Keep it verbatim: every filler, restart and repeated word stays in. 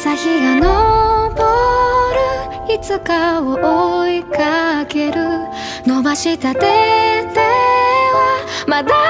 朝日が昇るいつかを追いかける伸ばした手ではまだ